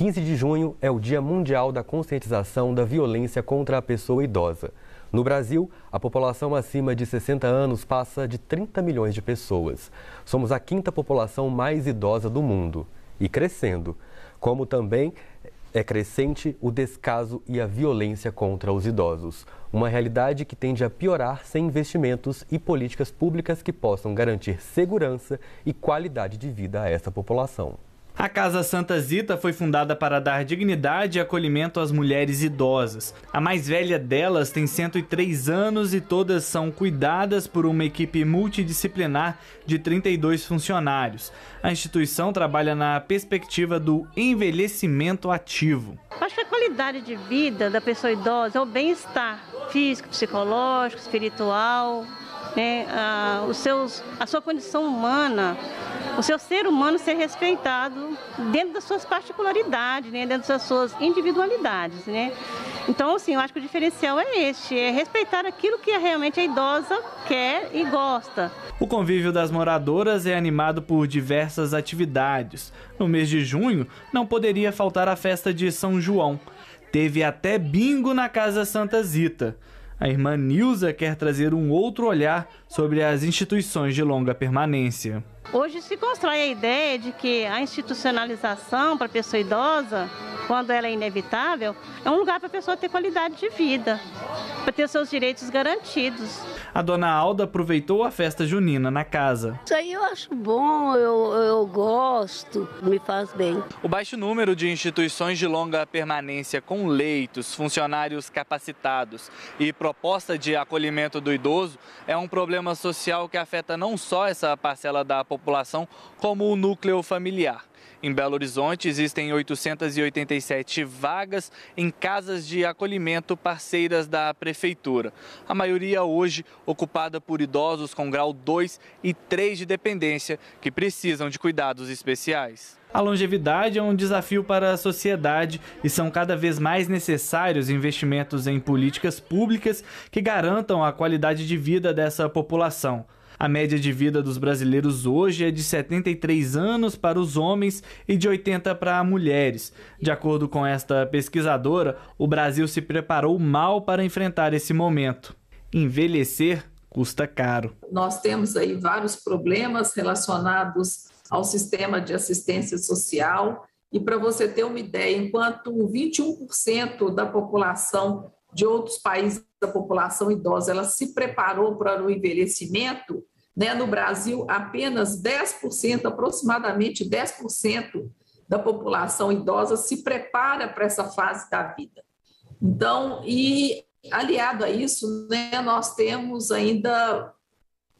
15 de junho é o Dia Mundial da Conscientização da Violência contra a Pessoa Idosa. No Brasil, a população acima de 60 anos passa de 30 milhões de pessoas. Somos a quinta população mais idosa do mundo e crescendo, como também é crescente o descaso e a violência contra os idosos. Uma realidade que tende a piorar sem investimentos e políticas públicas que possam garantir segurança e qualidade de vida a essa população. A Casa Santa Zita foi fundada para dar dignidade e acolhimento às mulheres idosas. A mais velha delas tem 103 anos e todas são cuidadas por uma equipe multidisciplinar de 32 funcionários. A instituição trabalha na perspectiva do envelhecimento ativo. Acho que a qualidade de vida da pessoa idosa é o bem-estar físico, psicológico, espiritual, né? A sua condição humana. O seu ser humano ser respeitado dentro das suas particularidades, né? Dentro das suas individualidades, né? Então, assim, eu acho que o diferencial é este, é respeitar aquilo que realmente a idosa quer e gosta. O convívio das moradoras é animado por diversas atividades. No mês de junho, não poderia faltar a festa de São João. Teve até bingo na Casa Santa Zita. A irmã Nilza quer trazer um outro olhar sobre as instituições de longa permanência. Hoje se constrói a ideia de que a institucionalização para a pessoa idosa, quando ela é inevitável, é um lugar para a pessoa ter qualidade de vida, para ter seus direitos garantidos. A dona Alda aproveitou a festa junina na casa. Isso aí eu acho bom, eu gosto, me faz bem. O baixo número de instituições de longa permanência com leitos, funcionários capacitados e proposta de acolhimento do idoso é um problema social que afeta não só essa parcela da população, como o núcleo familiar. Em Belo Horizonte, existem 887 vagas em casas de acolhimento parceiras da prefeitura. A maioria hoje ocupada por idosos com grau 2 e 3 de dependência, que precisam de cuidados especiais. A longevidade é um desafio para a sociedade e são cada vez mais necessários investimentos em políticas públicas que garantam a qualidade de vida dessa população. A média de vida dos brasileiros hoje é de 73 anos para os homens e de 80 para mulheres. De acordo com esta pesquisadora, o Brasil se preparou mal para enfrentar esse momento. Envelhecer custa caro. Nós temos aí vários problemas relacionados ao sistema de assistência social. E para você ter uma ideia, enquanto 21% da população de outros países da população idosa, ela se preparou para o envelhecimento, né? No Brasil, apenas 10%, aproximadamente 10% da população idosa se prepara para essa fase da vida. Então, e aliado a isso, né, nós temos ainda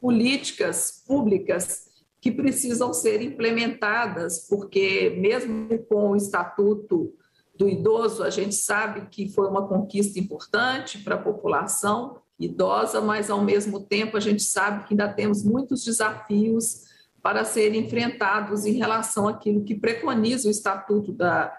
políticas públicas que precisam ser implementadas, porque mesmo com o Estatuto do Idoso, a gente sabe que foi uma conquista importante para a população idosa, mas, ao mesmo tempo, a gente sabe que ainda temos muitos desafios para serem enfrentados em relação àquilo que preconiza o Estatuto da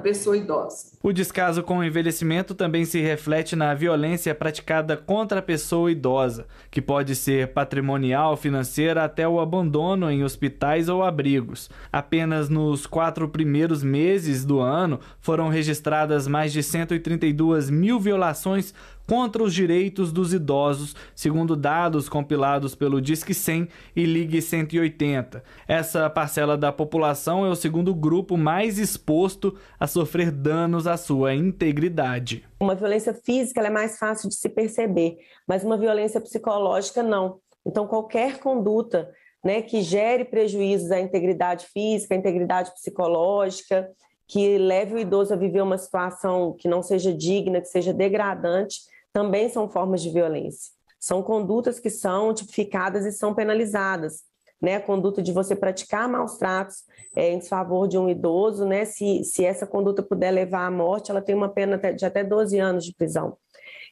pessoa idosa. O descaso com o envelhecimento também se reflete na violência praticada contra a pessoa idosa, que pode ser patrimonial, financeira, até o abandono em hospitais ou abrigos. Apenas nos 4 primeiros meses do ano foram registradas mais de 132 mil violações contra os direitos dos idosos, segundo dados compilados pelo Disque 100 e Ligue 180. Essa parcela da população é o segundo grupo mais exposto a sofrer danos à sua integridade. Uma violência física ela é mais fácil de se perceber, mas uma violência psicológica não. Então qualquer conduta, né, que gere prejuízos à integridade física, à integridade psicológica, que leve o idoso a viver uma situação que não seja digna, que seja degradante, também são formas de violência. São condutas que são tipificadas e são penalizadas, né? A conduta de você praticar maus tratos em desfavor de um idoso, né? Se essa conduta puder levar à morte, ela tem uma pena de até 12 anos de prisão.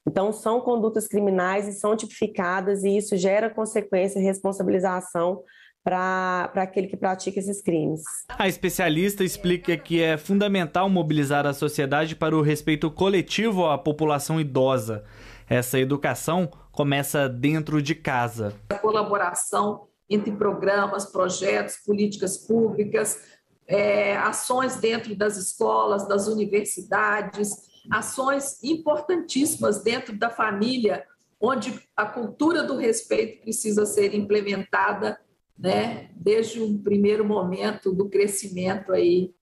Então, são condutas criminais e são tipificadas e isso gera consequência e responsabilização para aquele que pratica esses crimes. A especialista explica que é fundamental mobilizar a sociedade para o respeito coletivo à população idosa. Essa educação começa dentro de casa. A colaboração entre programas, projetos, políticas públicas, ações dentro das escolas, das universidades, ações importantíssimas dentro da família, onde a cultura do respeito precisa ser implementada, né, desde o primeiro momento do crescimento aí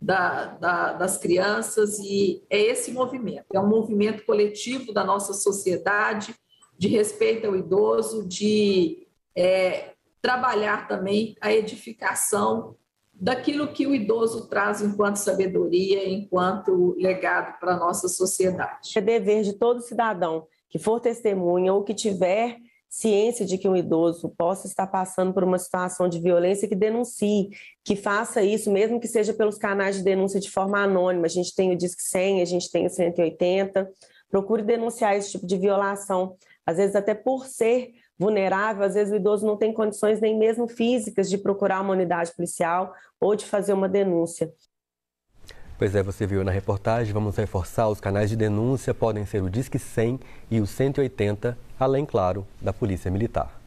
das crianças. E é esse movimento, é um movimento coletivo da nossa sociedade, de respeito ao idoso, de trabalhar também a edificação daquilo que o idoso traz enquanto sabedoria, enquanto legado para a nossa sociedade. É dever de todo cidadão que for testemunha ou que tiver ciência de que um idoso possa estar passando por uma situação de violência, que denuncie, que faça isso, mesmo que seja pelos canais de denúncia de forma anônima. A gente tem o Disque 100, a gente tem o 180. Procure denunciar esse tipo de violação. Às vezes, até por ser vulnerável, às vezes o idoso não tem condições nem mesmo físicas de procurar uma unidade policial ou de fazer uma denúncia. Pois é, você viu na reportagem, vamos reforçar, os canais de denúncia podem ser o Disque 100 e o 180, além, claro, da Polícia Militar.